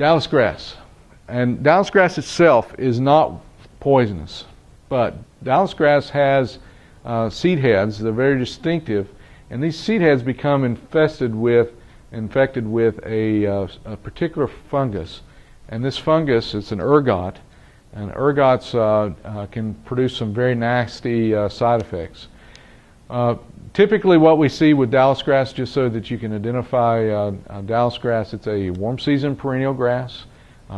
Dallisgrass. And Dallisgrass itself is not poisonous, but Dallisgrass has seed heads that are very distinctive, and these seed heads become infected with a particular fungus. And this fungus, it's an ergot, and ergots can produce some very nasty side effects. Typically what we see with Dallisgrass, just so that you can identify Dallisgrass, it's a warm season perennial grass,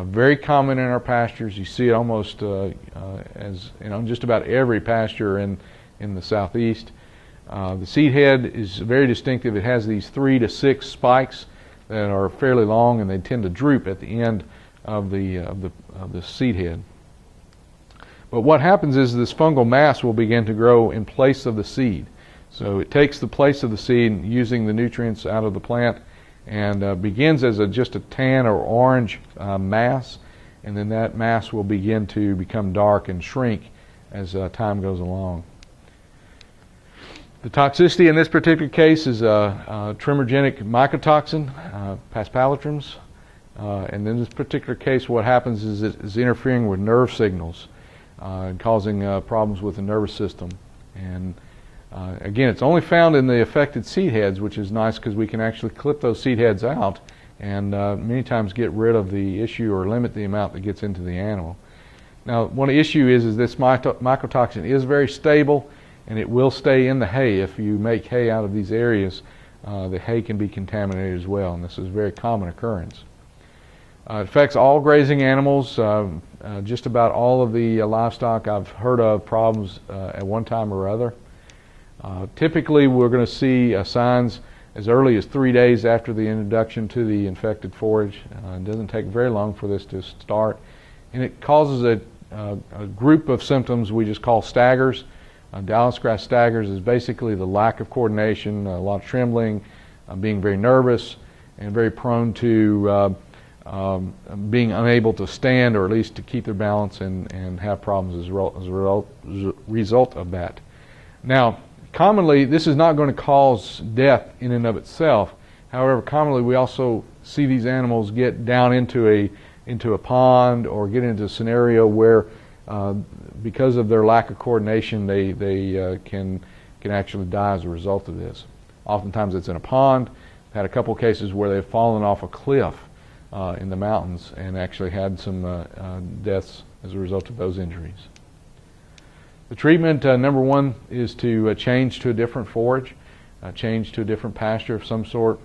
very common in our pastures. You see it almost as on just about every pasture in the southeast. The seed head is very distinctive. It has these 3 to 6 spikes that are fairly long, and they tend to droop at the end of the seed head. But what happens is this fungal mass will begin to grow in place of the seed. So it takes the place of the seed, using the nutrients out of the plant, and begins as just a tan or orange mass, and then that mass will begin to become dark and shrink as time goes along. The toxicity in this particular case is a tremorgenic mycotoxin, paspalitrums. And in this particular case, what happens is it is interfering with nerve signals and causing problems with the nervous system. And again, it's only found in the affected seed heads, which is nice because we can actually clip those seed heads out and many times get rid of the issue or limit the amount that gets into the animal. Now, one issue is this mycotoxin is very stable, and it will stay in the hay. If you make hay out of these areas, the hay can be contaminated as well, and this is a very common occurrence. It affects all grazing animals. Just about all of the livestock I've heard of problems at one time or other. Typically we're going to see signs as early as 3 days after the introduction to the infected forage. It doesn't take very long for this to start, and it causes a group of symptoms we just call staggers. Dallisgrass staggers is basically the lack of coordination, a lot of trembling, being very nervous, and very prone to being unable to stand, or at least to keep their balance, and have problems as a result of that. Now, commonly this is not going to cause death in and of itself. However, commonly we also see these animals get down into a pond, or get into a scenario where because of their lack of coordination, they can actually die as a result of this. Oftentimes it's in a pond. I've had a couple cases where they've fallen off a cliff in the mountains and actually had some deaths as a result of those injuries. The treatment, number one, is to change to a different forage, change to a different pasture of some sort.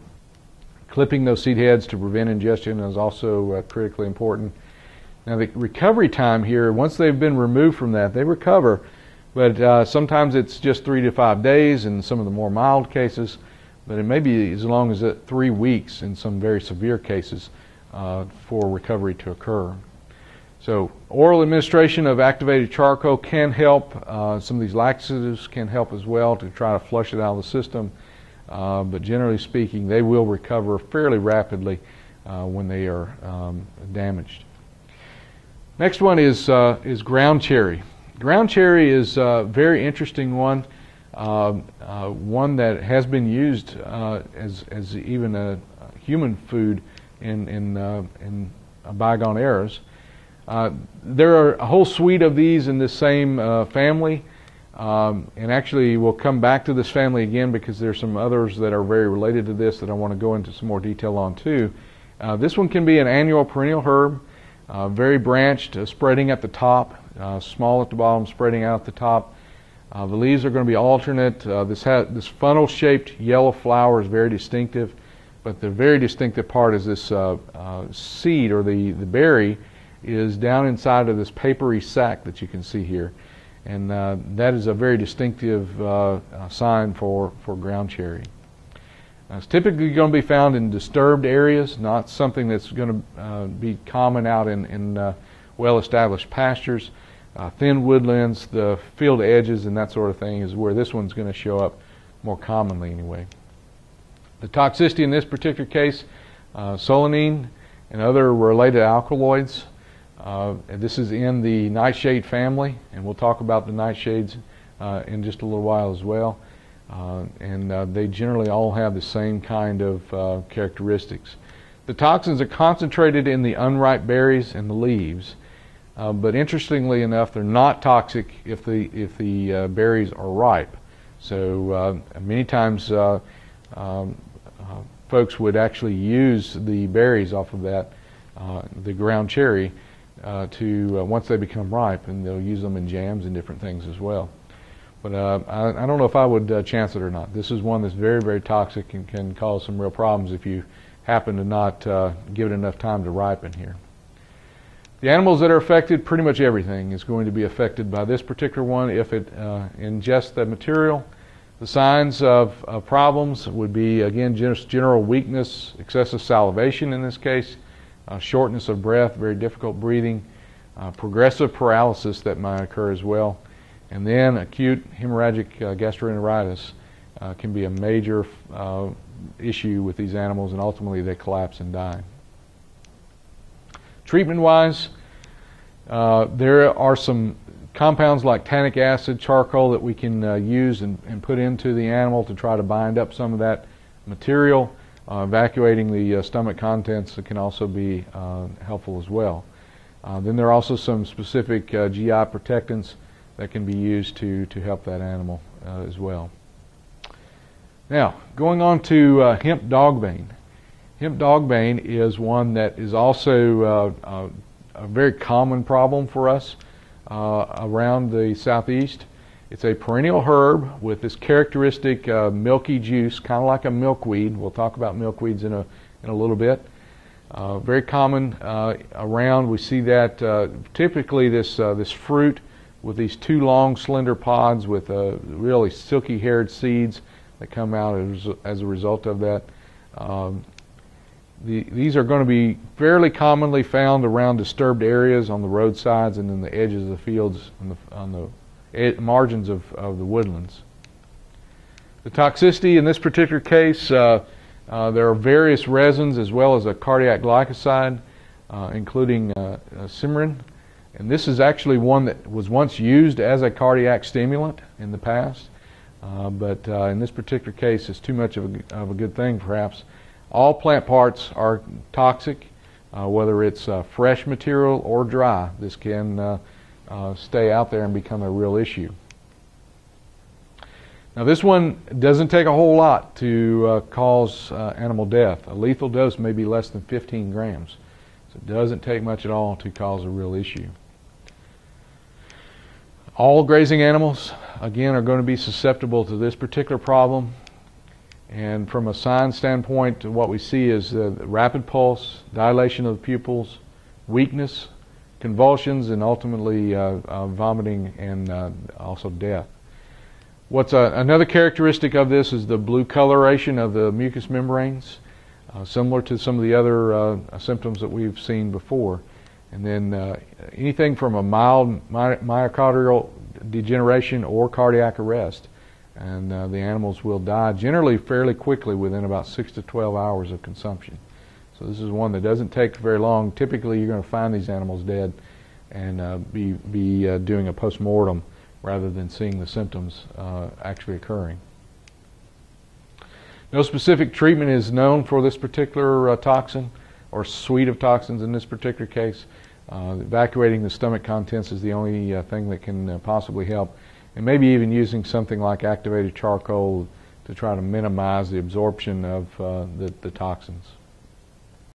Clipping those seed heads to prevent ingestion is also critically important. Now, the recovery time here, once they've been removed from that, they recover, but sometimes it's just 3 to 5 days in some of the more mild cases, but it may be as long as 3 weeks in some very severe cases for recovery to occur. So oral administration of activated charcoal can help. Some of these laxatives can help as well to try to flush it out of the system, but generally speaking, they will recover fairly rapidly when they are damaged. Next one is ground cherry. Ground cherry is a very interesting one that has been used as even a human food in bygone eras. There are a whole suite of these in this same family, and actually we'll come back to this family again because there's some others that are very related to this that I want to go into some more detail on too. This one can be an annual perennial herb, very branched, spreading at the top, small at the bottom, spreading out at the top. The leaves are going to be alternate. This funnel-shaped yellow flower is very distinctive, but the very distinctive part is this seed, or the berry, is down inside of this papery sac that you can see here, and that is a very distinctive sign for ground cherry. It's typically going to be found in disturbed areas, not something that's going to be common out in well-established pastures. Thin woodlands, the field edges, and that sort of thing is where this one's going to show up more commonly anyway. The toxicity in this particular case, solanine and other related alkaloids. This is in the nightshade family, and we'll talk about the nightshades in just a little while as well. They generally all have the same kind of characteristics. The toxins are concentrated in the unripe berries and the leaves, but interestingly enough, they're not toxic if the berries are ripe. So many times folks would actually use the berries off of that, the ground cherry, to once they become ripe, and they'll use them in jams and different things as well. But I don't know if I would chance it or not. This is one that's very, very toxic and can cause some real problems if you happen to not give it enough time to ripen here. The animals that are affected, pretty much everything is going to be affected by this particular one if it ingests that material. The signs of problems would be, again, just general weakness, excessive salivation in this case, shortness of breath, very difficult breathing, progressive paralysis that might occur as well. And then acute hemorrhagic gastroenteritis can be a major issue with these animals, and ultimately they collapse and die. Treatment-wise, there are some compounds like tannic acid, charcoal that we can use and put into the animal to try to bind up some of that material. Evacuating the stomach contents can also be helpful as well. Then there are also some specific GI protectants that can be used to help that animal as well. Now, going on to hemp dogbane. Hemp dogbane is one that is also a very common problem for us around the southeast. It's a perennial herb with this characteristic milky juice, kind of like a milkweed. We'll talk about milkweeds in a little bit. Very common around. We see that typically this fruit with these two long slender pods with really silky haired seeds that come out as a result of that. These are going to be fairly commonly found around disturbed areas on the roadsides and in the edges of the fields and on the margins of the woodlands. The toxicity in this particular case, there are various resins as well as a cardiac glycoside, including Cimarin. And this is actually one that was once used as a cardiac stimulant in the past, but in this particular case it's too much of a good thing perhaps. All plant parts are toxic, whether it's fresh material or dry. This can stay out there and become a real issue. Now this one doesn't take a whole lot to cause animal death. A lethal dose may be less than 15 grams. So it doesn't take much at all to cause a real issue. All grazing animals, again, are going to be susceptible to this particular problem. And from a sign standpoint, what we see is the rapid pulse, dilation of the pupils, weakness, convulsions, and ultimately vomiting and also death. What's another characteristic of this is the blue coloration of the mucous membranes, similar to some of the other symptoms that we've seen before. And then anything from a mild myocardial degeneration or cardiac arrest, and the animals will die generally fairly quickly within about 6 to 12 hours of consumption. So this is one that doesn't take very long. Typically you're going to find these animals dead and be doing a post-mortem rather than seeing the symptoms actually occurring. No specific treatment is known for this particular toxin or suite of toxins in this particular case. Evacuating the stomach contents is the only thing that can possibly help, and maybe even using something like activated charcoal to try to minimize the absorption of the toxins.